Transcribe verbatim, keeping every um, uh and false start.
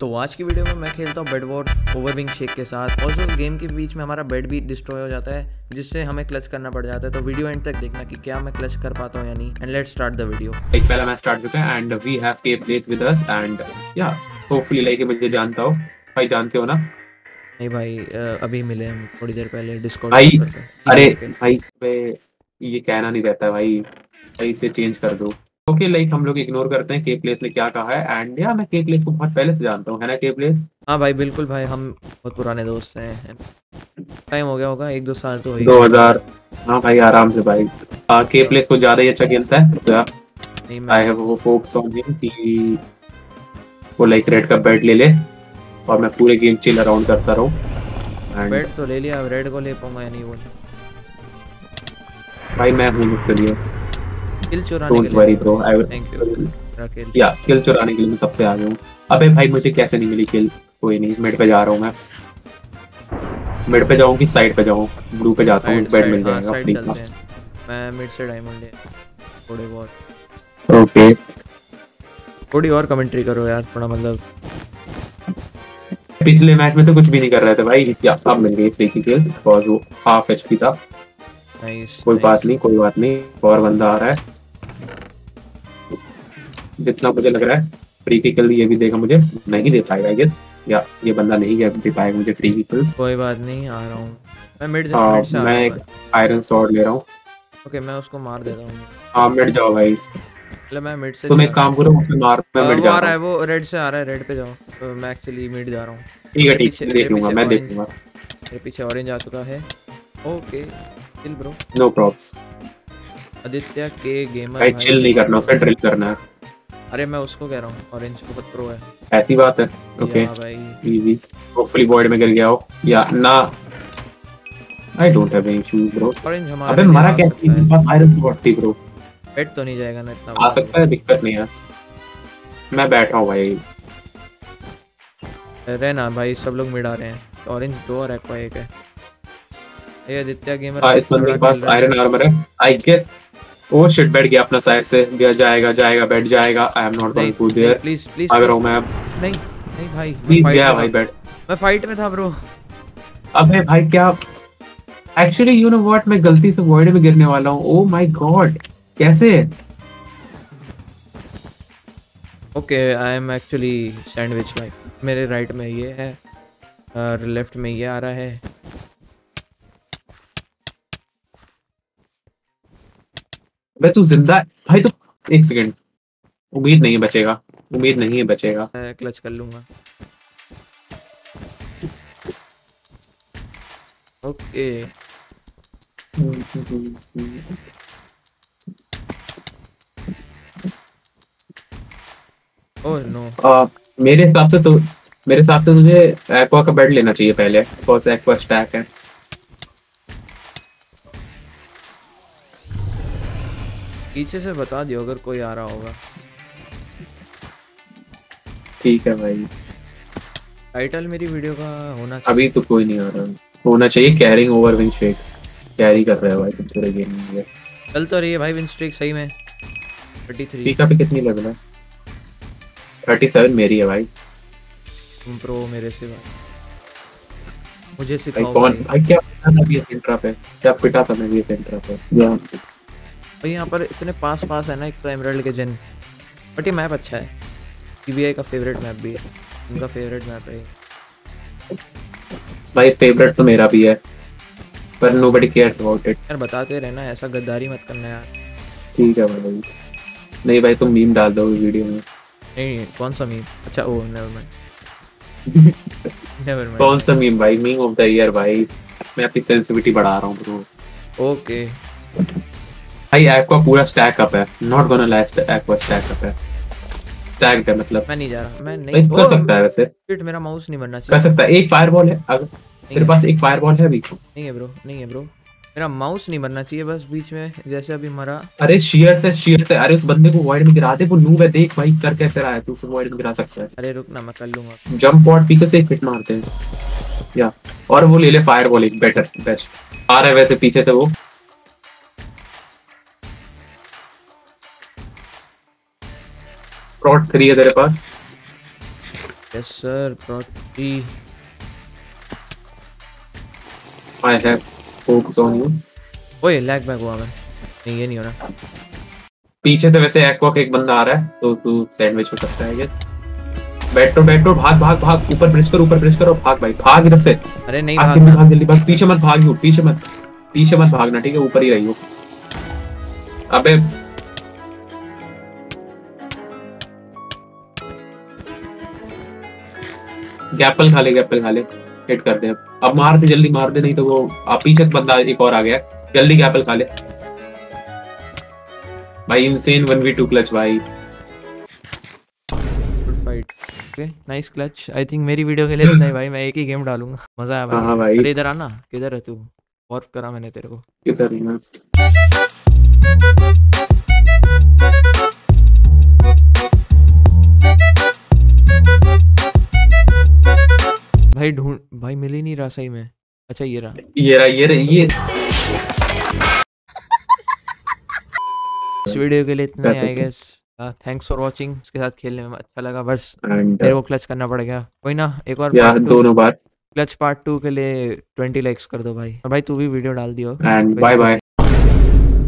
तो आज की वीडियो में मैं खेलता हूँ बेड वॉर्स ओवरविंग शेक के साथ। और गेम के बीच में हमारा बेड भी डिस्ट्रॉय हो जाता है, जिससे हमें क्लच करना पड़ जाता है। तो वीडियो एंड तक देखना कि क्या मैं क्लच कर पाता हूँ या नहीं। And let's start the video. एक पहला मैच स्टार्ट होता है एंड वी हैव के place with us and yeah hopefully like मुझे जानता हो भाई। जानते हो ना? नहीं भाई, अभी मिले हम थोड़ी देर पहले डिस्कॉर्ड भाई। अरे भाई ये कहना नहीं रहता भाई, भाई इसे चेंज कर दो। ओके okay, लाइक like, हम लोग इग्नोर करते हैं के प्लेस ने क्या कहा है। एंड या मैं के प्लेस को बहुत पहले से जानता हूँ, है ना के प्लेस? हाँ भाई बिल्कुल भाई, हम बहुत पुराने दोस्त हैं। टाइम हो गया होगा, एक दो साल तो हो ही दो हज़ार। हाँ भाई आराम से भाई। आ, के प्लेस को ज्यादा ही अच्छा खेलता है तो I have hopes on him कि वो लाइक रेड का बैट ले ले और मैं पूरे गेम चिल अराउंड करता रहूं। बैट तो ले लिया, अब रेड को ले पाऊंगा या नहीं वो भाई मैं हूं उसके लिए। किल चुराने के लिए ब्रो, आई थैंक यू। या किल चुराने के लिए मैं सबसे आगे हूं। अबे भाई मुझे कैसे नहीं मिली किल? कोई नहीं, मिड पे जा रहा हूं मैं। मिड पे जाऊं कि साइड पे जाऊं? ब्लू पे जाता हूं, बैट मिल जाएगा फ्री का। मैं मिड से डायमंड ले थोड़े बहुत। ओके थोड़ी और कमेंट्री करो यार थोड़ा, मतलब पिछले मैच में तो कुछ भी नहीं कर रहे थे भाई। या अब मिल गई फ्री की किल बिकॉज़ वो हाफ एचपी था। Nice, कोई nice. बात नहीं कोई बात नहीं। और बंदा आ रहा है जितना मुझे लग रहा है। फ्री की किल ये भी देगा, मुझे नहीं दे पाएगा गेस। या ये बंदा नहीं दे पाएगा मुझे फ्री की किल्स। कोई बात नहीं, आ रहा हूं मैं मिड जा मिड से। मैं एक आयरन स्वॉर्ड ले रहा हूं। ओके okay, मैं उसको मार दे रहा हूं। हां मिड जाओ भाई। मतलब मैं मिड से तुम एक काम करो, मुझे मार मैं मिड जा रहा है। वो रेड से आ रहा है, रेड पे जाओ। तो मैं एक्चुअली मिड जा रहा हूं। ठीक है ठीक है, देख लूंगा मैं देख लूंगा। मेरे पीछे ऑरेंज आ चुका है। Okay chill bro, no probs. Aditya के गेमर भाई चिल नहीं करना, उसे ड्रिल करना है। अरे मैं उसको कह रहा हूं, ऑरेंज बहुत प्रो है। ऐसी बात है ओके भाई, इजी। होपफुली वॉइड में गिर गया हो या ना। I don't have any issue bro. Orange हमारा, अबे हमारा क्या टीम पास आयरन स्पॉट थी ब्रो। बैठ तो नहीं जाएगा ना इतना, आ सकता है, दिक्कत नहीं है। मैं बैठा हूं भाई, रहना भाई। सब लोग मिड आ रहे हैं, ऑरेंज दो और एक्वा एक है। ये आदित्य गेमर आ, इस बंदे के पास आयरन आर्मर है आई गेस। ओ शिट बैठ गया अपना साइड से। गया जाएगा जाएगा बैठ जाएगा। I am not going to there please please. अगर हूं मैं नहीं नहीं भाई मैं फाइट गया भाई बैठ। मैं फाइट में था ब्रो। अबे भाई क्या एक्चुअली यू नो व्हाट, मैं गलती से वॉइड में गिरने वाला हूं। ओ माय गॉड कैसे? Okay I am actually sandwich भाई। मेरे राइट में ये है और लेफ्ट में ये आ रहा है। बे तू जिंदा भाई तो एक सेकंड। उम्मीद नहीं है बचेगा, उम्मीद नहीं है बचेगा। मैं क्लच कर लूंगा। Okay oh no. मेरे हिसाब से तो मेरे हिसाब से तुझे एक्वा का बेड लेना चाहिए पहले, बिकॉज़ एक्वा स्टैक है। पीछे से बता दियो अगर कोई आ रहा होगा। ठीक है भाई। टाइटल मेरी वीडियो का होना चाहिए। अभी तो कोई नहीं आ रहा, होना चाहिए कैरिंग ओवरविंग शेक। कैरी कर रहा है भाई पूरे गेम में। चल तो रही है भाई विन स्ट्रीक सही में। तैंतीस पीका पे कितनी लग रहा है? सैंतीस मेरी है भाई। तुम प्रो मेरे से भाई, मुझे सिखाओ कौन भाई। क्या पिटा था ये सेंटर पे? क्या पिटा था मैं ये सेंटर पे? या भाई यहाँ पर इतने पास पास है ना। एक तो एमराल्ड के जन, बट ये मैप अच्छा है। टीबीआई का फेवरेट मैप भी है, उनका फेवरेट मैप है भाई। फेवरेट तो मेरा भी है पर नोबडी केयर्स अबाउट इट। यार बताते रहना, ऐसा गद्दारी मत करना यार। ठीक है भाई। नहीं भाई तुम मीम डाल दो वीडियो में। नहीं कौन सा मीम? अच्छा oh never mind never mind. कौन सा मीम भाई? मीम ऑफ द ईयर भाई। मैं अपनी सेंसिटिविटी बढ़ा रहा हूं ब्रो। ओके भाई एक्वा पूरा स्टैक अप है। Not gonna last aqua stack up है। स्टैक है मतलब मैं नहीं जा रहा। मैं नहीं कर सकता है वैसे। शिट मेरा माउस नहीं बनना चाहिए। कर सकता है। एक फायरबॉल है अगर तेरे पास। एक फायरबॉल है अभी? नहीं है ब्रो, नहीं है ब्रो। मेरा माउस नहीं बनना चाहिए बस बीच में, जैसे अभी मरा। अरे शीयर से शीयर से। अरे उस बंदे को वॉइड में गिरा दे, वो नूब है। देख भाई कर कैसे रहा है, तू उसे वॉइड में गिरा सकता है। अरे रुक ना मैं कर लूंगा। जंप पॉट पीछे से एक हिट मारते हैं या और वो ले ले फायरबॉल। एक बेटर बेस्ट आ रहा है वैसे पीछे से वो। प्रोट थ्री है तेरे पास? Yes, sir. Brought tea. I have focus on you. ओए लैग बैक हुआ मैं। नहीं ये नहीं हो रहा। पीछे से वैसे एक्वा का एक बंदा आ रहा है, तो तू सैंडविच हो सकता है ये। बैठो बैठो भाग भाग भाग ऊपर प्रेस करो ऊपर प्रेस करो भाग भाई भाग इधर से। अरे नहीं भाग भाग जल्दी भाग पीछे मत भागियो पीछे मत पीछे मत भागना ठीक है ऊपर ही रहियो। अबे गैपल खा ले गैपल खा ले हिट कर दे अब अब मार दे जल्दी मार दे नहीं तो वो आप पीछे से बंदा एक और आ गया जल्दी गैपल खा ले भाई insane one v two clutch भाई good fight okay nice clutch I think मेरी वीडियो के लिए इतना ही भाई मैं एक ही गेम डालूंगा मजा आया भाई हां भाई अरे इधर आना किधर है तू और करा मैंने तेरे को किधर है भाई ढूंढ भाई मिल ही नहीं रहा सही में अच्छा ये रहा ये रहा ये रहा ये इस वीडियो के लिए इतना ही I guess thanks for watching इसके साथ खेलने में अच्छा लगा बस मेरे को क्लच करना पड़ गया कोई ना एक और यार दोनों बार क्लच पार्ट टू के लिए ट्वेंटी लाइक्स कर दो भाई भाई तू भी वीडियो डाल दियो एंड बाय बाय।